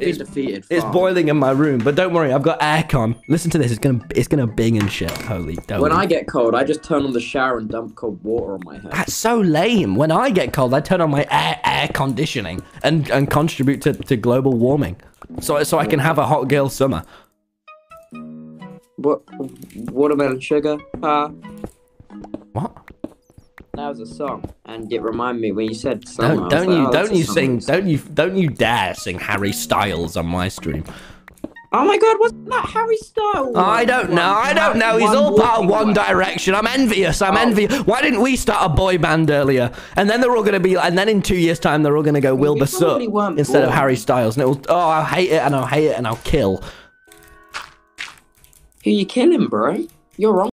It's defeated. It's boiling in my room, but don't worry, I've got aircon. Listen to this. It's gonna bing and shit. Holy. When I get cold, I just turn on the shower and dump cold water on my head. That's so lame. When I get cold, I turn on my air conditioning and contribute to global warming, so I can have a hot girl summer. What? Watermelon sugar? What? That was a song, and it reminded me when you said summer. Don't you dare sing Harry Styles on my stream. Oh my God, wasn't that Harry Styles? I don't know. He's all part of One Direction. I'm envious. I'm envious. Why didn't we start a boy band earlier? And then they're all gonna be, and then in 2 years' time they're all gonna go Wilbur Soot instead of Harry Styles, and it will. Oh, I'll hate it, and I'll hate it, and I'll kill. Who you killing, bro? You're wrong.